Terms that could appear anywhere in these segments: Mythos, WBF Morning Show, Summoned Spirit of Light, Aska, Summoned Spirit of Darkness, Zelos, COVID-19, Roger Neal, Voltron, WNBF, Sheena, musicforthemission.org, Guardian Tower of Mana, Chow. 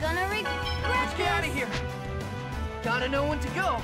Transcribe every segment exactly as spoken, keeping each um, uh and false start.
Gonna regret Let's get out of here. Gotta know when to go.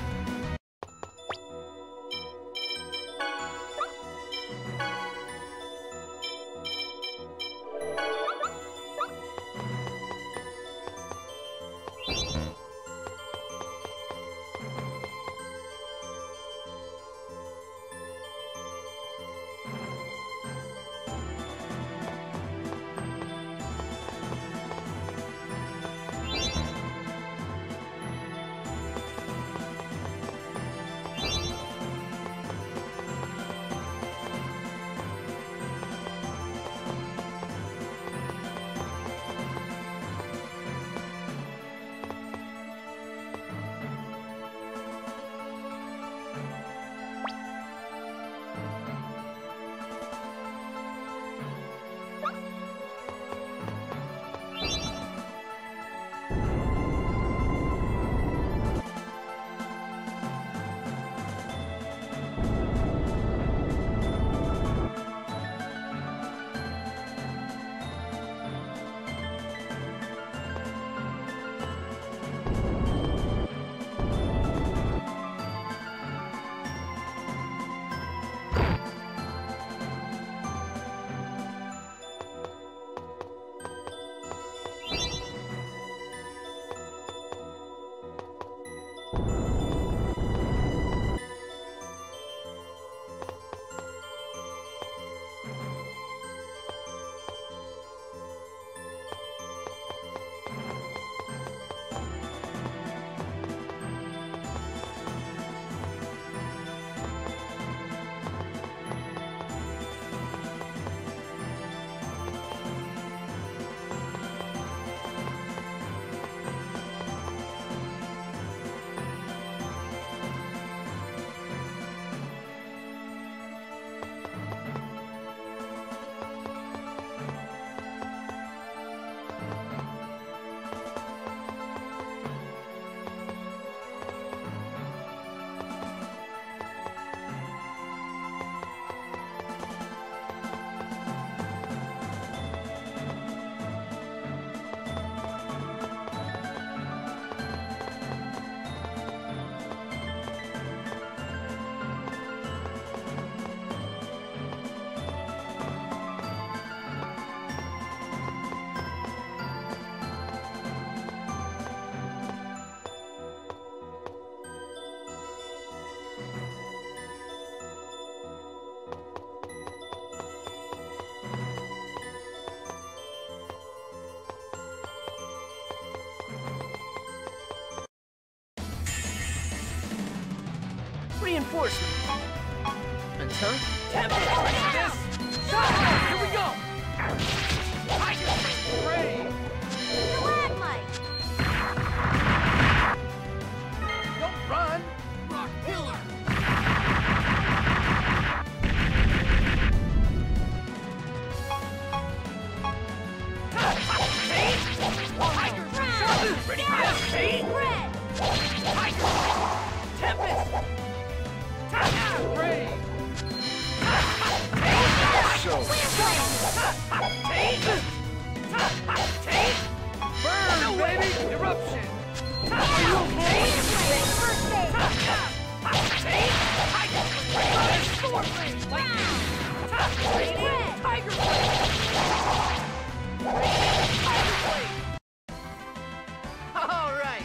reinforcement. Until... Temple, like this! Here we go! I can be brave! Glad, Mike! Don't run! Rock pillar! Tiger's ready for this, Kate? Tiger's Tempest! Tiger's brave! Burn! Baby! Eruption! Are you okay? Tiger blade! All right!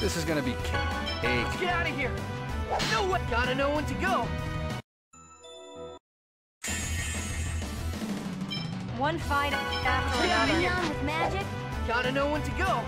This is gonna be cake. Get out of here! No way! Gotta know when to go! One fight after another. Get out of here! With magic. Gotta know when to go!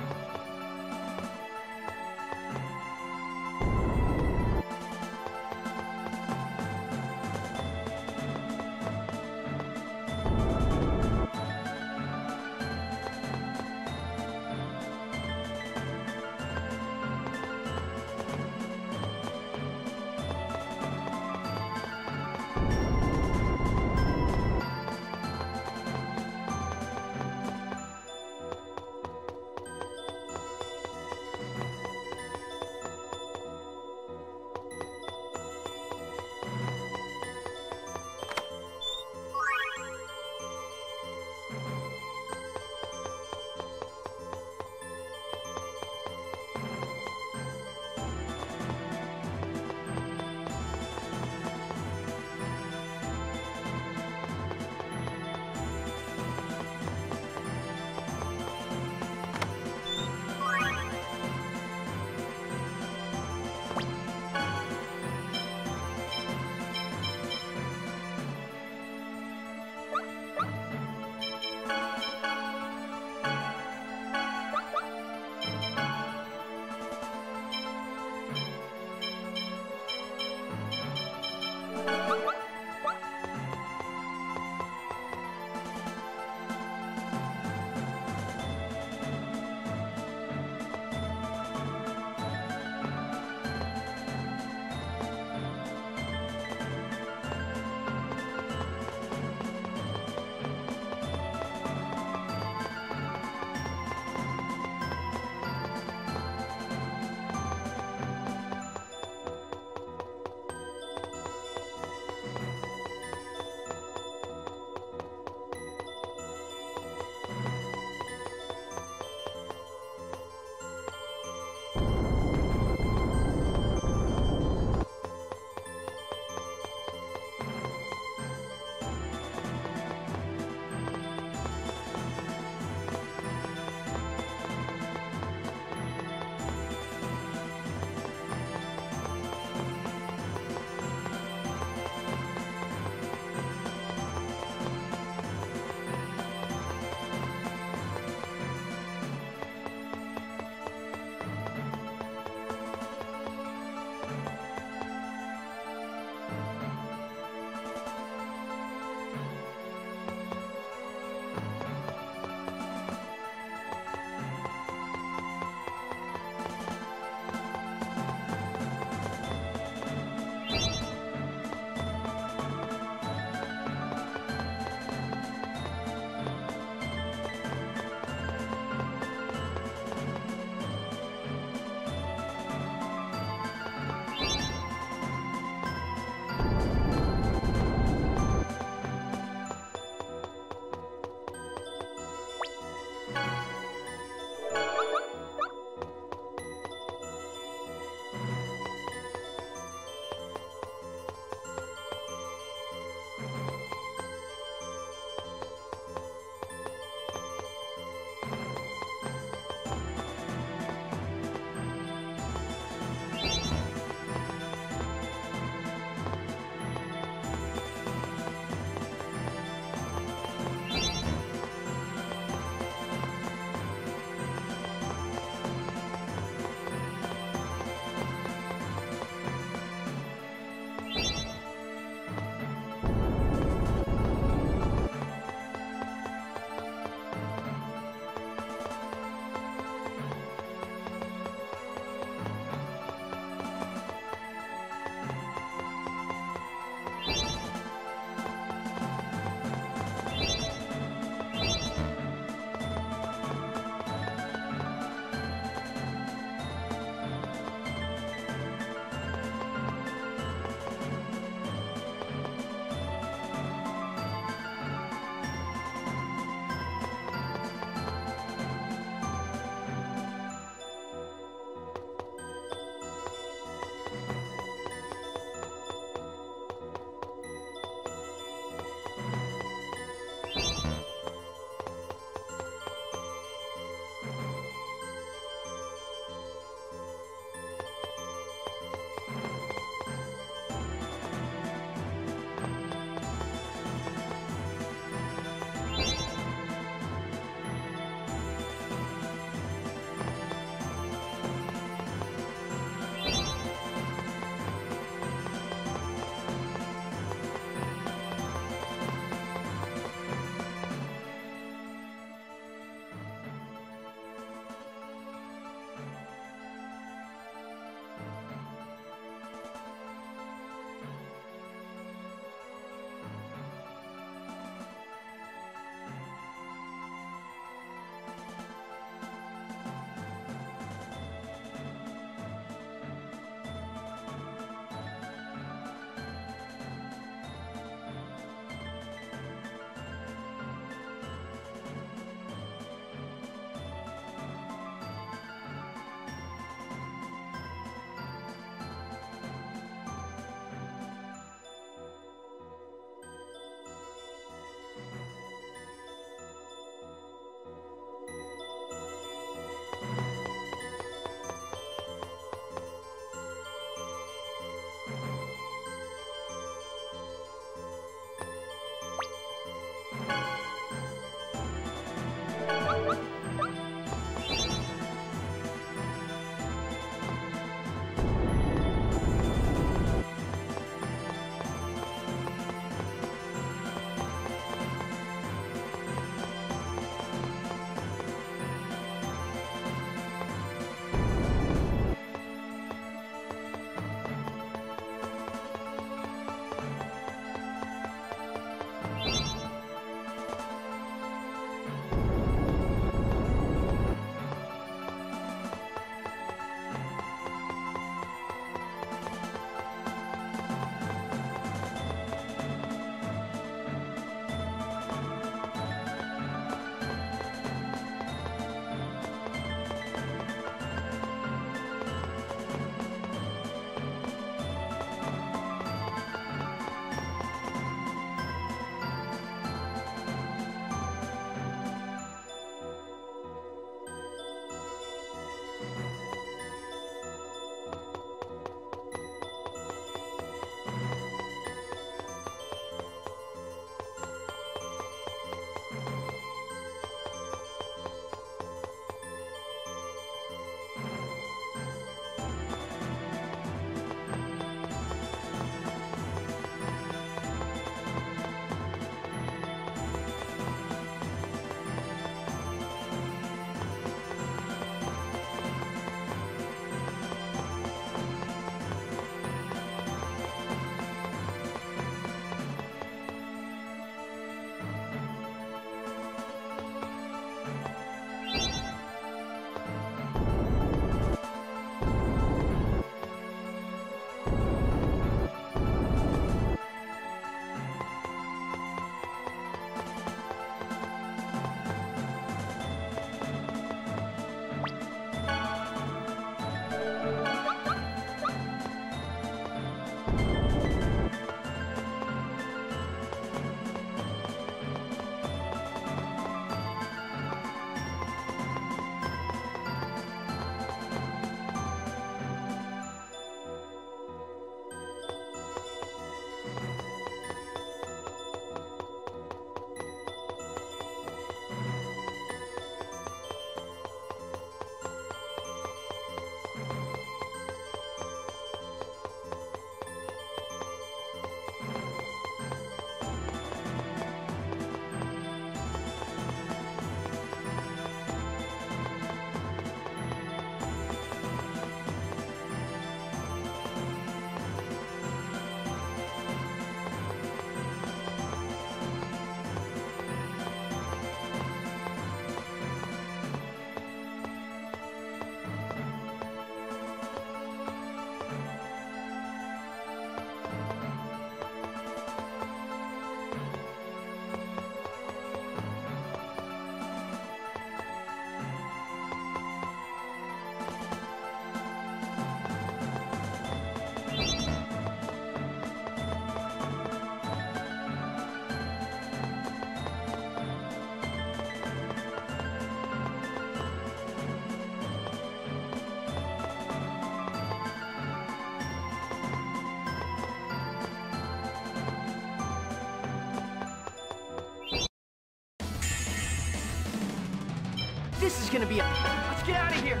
This is gonna be a... Let's get out of here.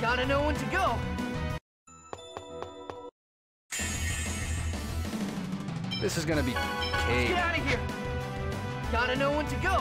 Gotta know when to go. This is gonna be... Let's get out of here. Gotta know when to go.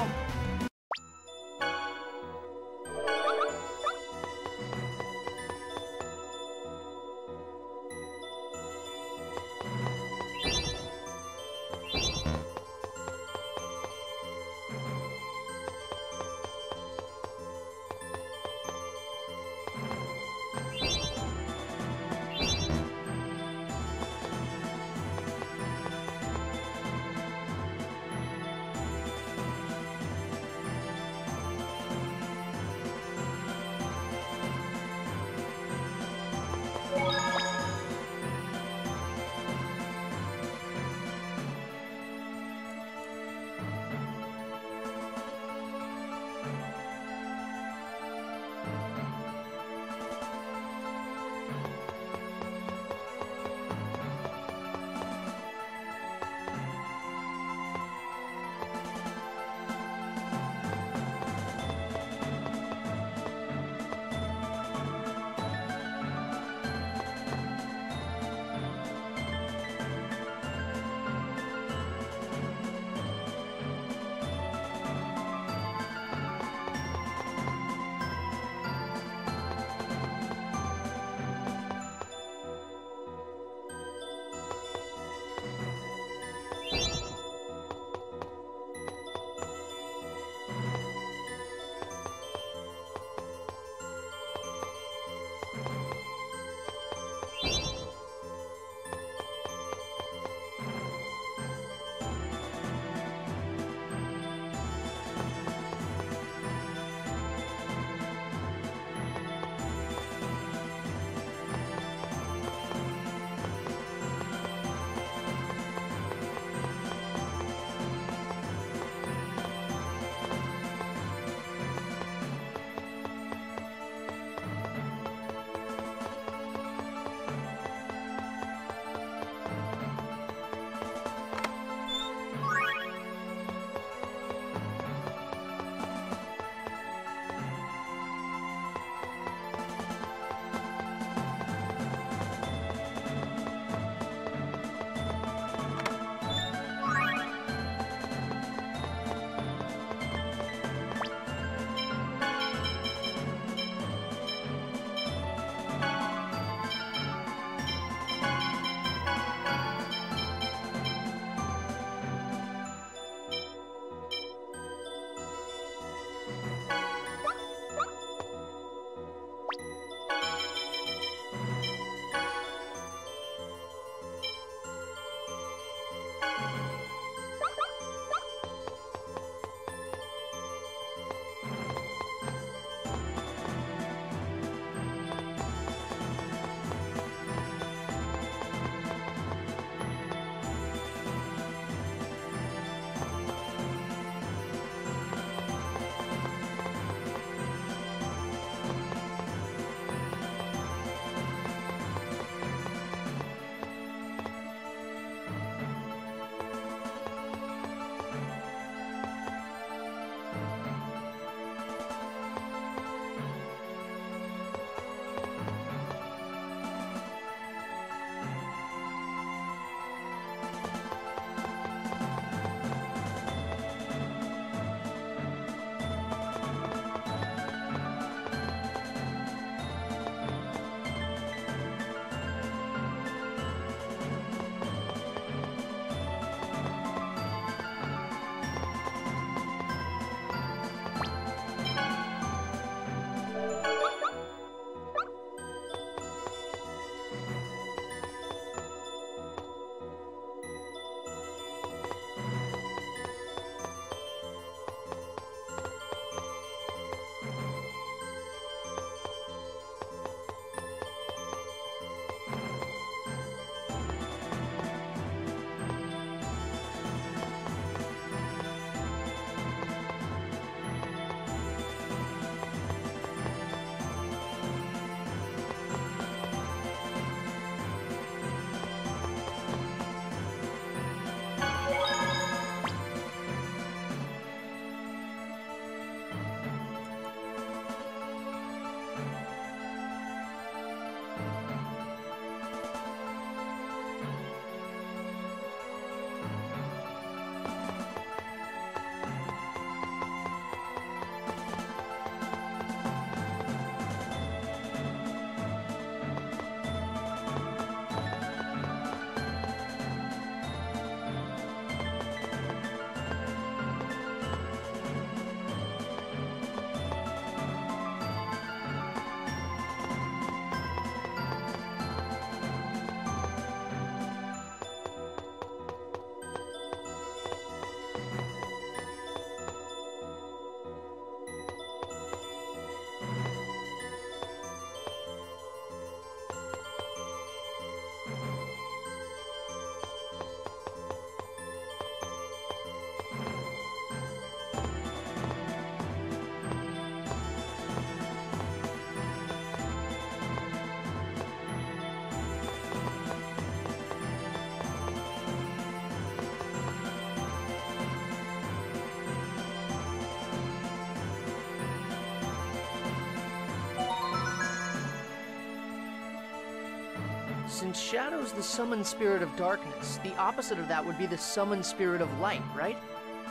since Shadow's the Summoned Spirit of Darkness, the opposite of that would be the Summoned Spirit of Light, right?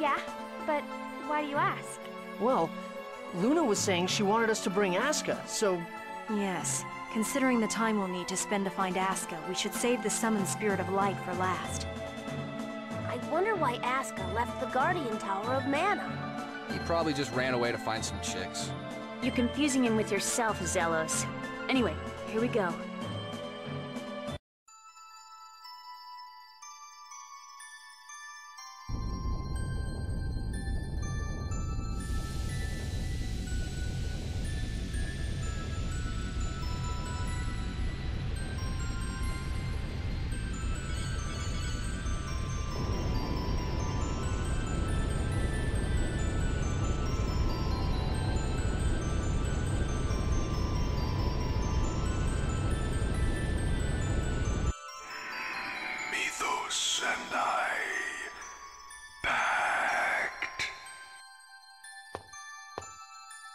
Yeah, but why do you ask? Well, Luna was saying she wanted us to bring Aska, so... Yes. Considering the time we'll need to spend to find Aska, we should save the Summoned Spirit of Light for last. I wonder why Aska left the Guardian Tower of Mana. He probably just ran away to find some chicks. You're confusing him with yourself, Zelos. Anyway, here we go. And I packed.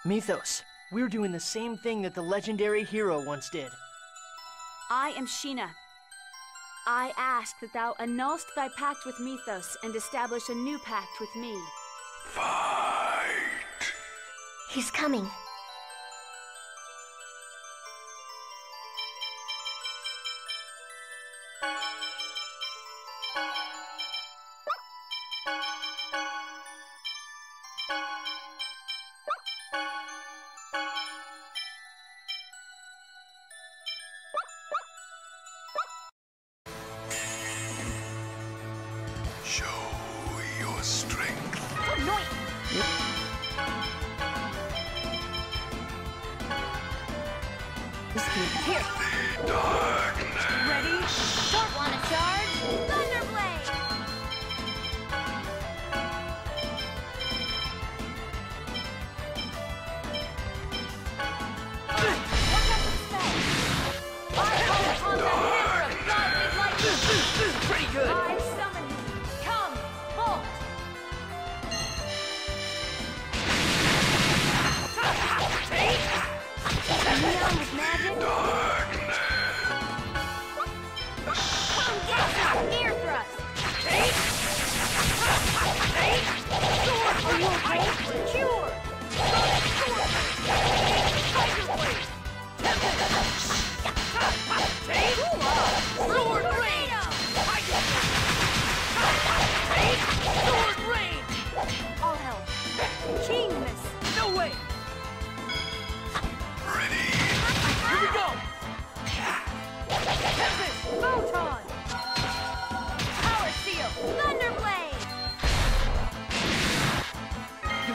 Mythos, we're doing the same thing that the legendary hero once did. I am Sheena. I ask that thou annulst thy pact with Mythos and establish a new pact with me. Fight! He's coming. Strength. Oh, no. Yep. Here. Darkness. Ready? Don't want to charge. Thunderblade. Right. Pretty good. I summon you. Come, bolt.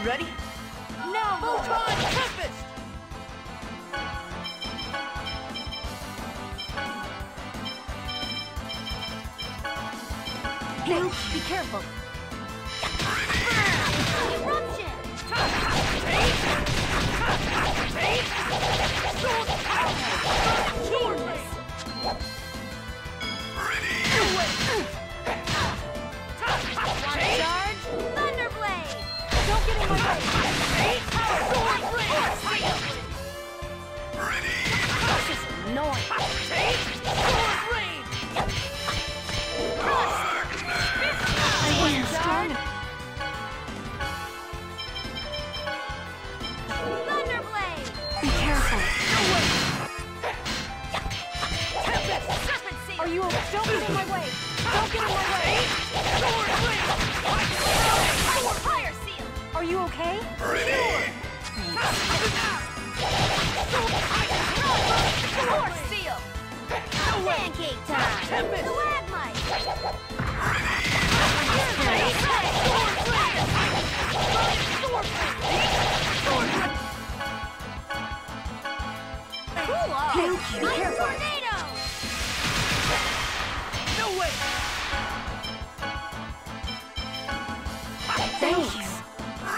Ready? No! Photon Tempest! Blink, be careful! Eruption! Ready? Charge! Don't get in my way! Ready? This is annoying! Sword Rage! Darkness! I am strong! Thunderblade! Be careful! No way! Tempest! Serpent Seed! Are you okay? Don't get in my way! Don't get in my way! Sword Rage! Fire Seed! Are you okay? Ready? Sure. Force seal. Pancake time. Tempest. Stalagmite. Ready? Sword tornado. No way. Thank you. Ready? Sword blade!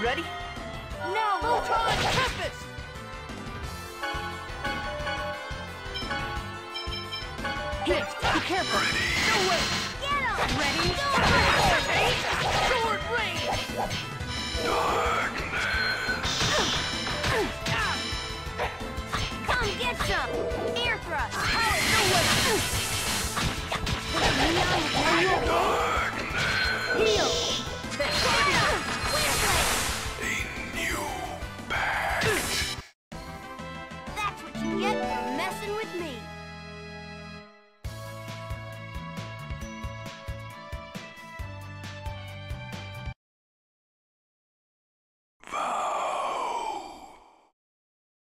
Ready? Now, Voltron Tempest! Hit! Be careful! Ready. No way! Get him! Ready? Go! Ready! Sword range! Darkness! Come get some! Air thrust! Power! No way! Darkness! Heal! Guardian!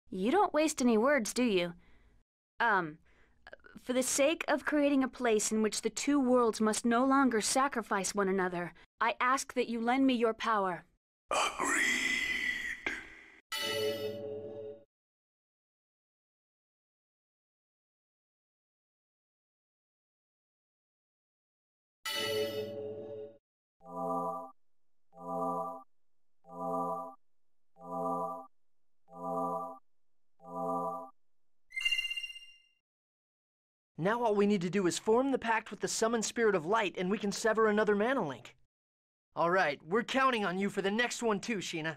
You don't waste any words, do you? Um, for the sake of creating a place in which the two worlds must no longer sacrifice one another, I ask that you lend me your power. Agreed. Now all we need to do is form the pact with the Summoned Spirit of Light, and we can sever another mana link. All right, we're counting on you for the next one too, Sheena.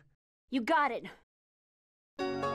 You got it.